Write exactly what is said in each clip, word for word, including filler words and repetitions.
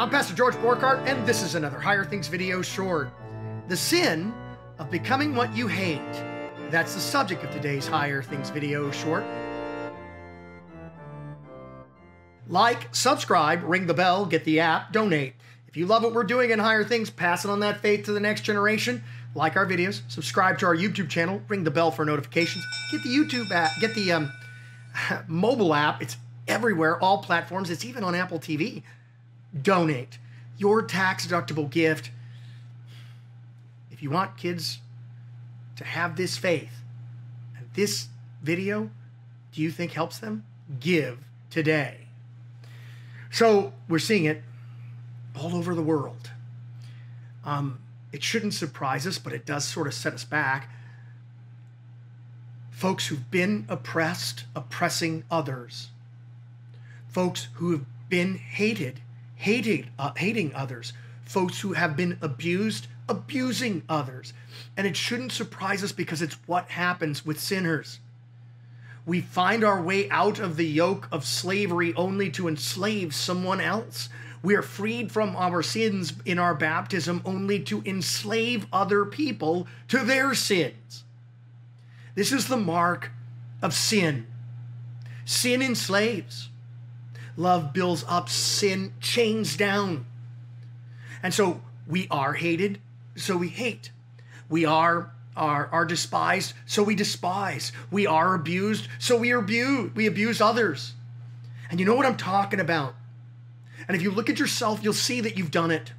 I'm Pastor George Borghardt, and this is another Higher Things video short. The sin of becoming what you hate. That's the subject of today's Higher Things video short. Like, subscribe, ring the bell, get the app, donate. If you love what we're doing in Higher Things, pass it on that faith to the next generation. Like our videos, subscribe to our YouTube channel, ring the bell for notifications, get the YouTube app, get the um, mobile app. It's everywhere, all platforms. It's even on Apple T V. Donate your tax-deductible gift. If you want kids to have this faith, and this video, do you think helps them? Give today. So we're seeing it all over the world. Um, it shouldn't surprise us, but it does sort of set us back. Folks who've been oppressed, oppressing others. Folks who have been hated, hated uh, hating others. Folks who have been abused, abusing others. And it shouldn't surprise us because it's what happens with sinners. We find our way out of the yoke of slavery only to enslave someone else. We are freed from our sins in our baptism only to enslave other people to their sins. This is the mark of sin. Sin enslaves. Love builds up, sin chains down. And so we are hated, so we hate. We are, are, are despised, so we despise. We are abused, so we abuse, we abuse others. And you know what I'm talking about. And if you look at yourself, you'll see that you've done it.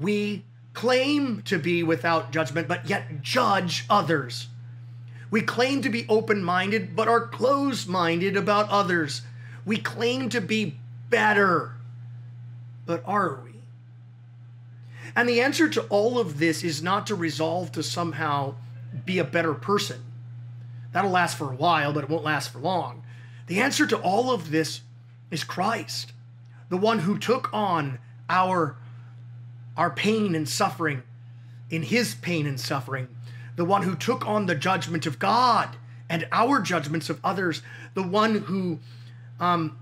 We claim to be without judgment, but yet judge others. We claim to be open-minded, but are closed-minded about others. We claim to be better, but are we? And the answer to all of this is not to resolve to somehow be a better person. That'll last for a while, but it won't last for long. The answer to all of this is Christ, the one who took on our, our pain and suffering in his pain and suffering, the one who took on the judgment of God and our judgments of others, the one who um,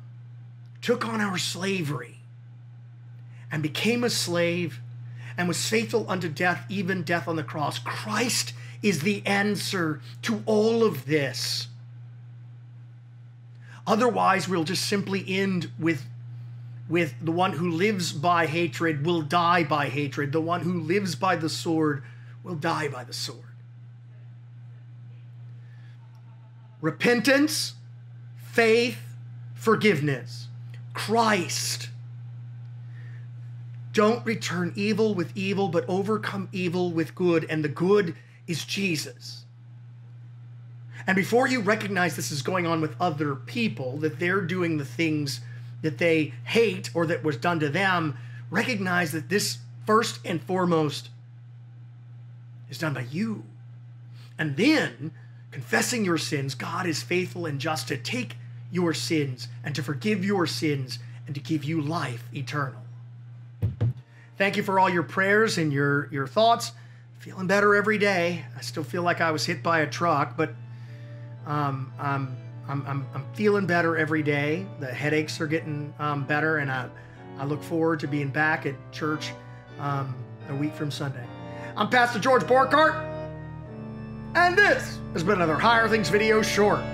took on our slavery and became a slave and was faithful unto death, even death on the cross. Christ is the answer to all of this. Otherwise, we'll just simply end with, with the one who lives by hatred will die by hatred. The one who lives by the sword will die by the sword. Repentance, faith, forgiveness, Christ. Don't return evil with evil, but overcome evil with good, and the good is Jesus. And before you recognize this is going on with other people, that they're doing the things that they hate or that was done to them, recognize that this first and foremost is done by you. And then, confessing your sins, God is faithful and just to take your sins and to forgive your sins and to give you life eternal. Thank you for all your prayers and your, your thoughts. Feeling better every day. I still feel like I was hit by a truck, but Um, I'm, I'm, I'm, I'm feeling better every day. The headaches are getting um, better, and I, I look forward to being back at church um, a week from Sunday. I'm Pastor George Borghardt, and this has been another Higher Things video short.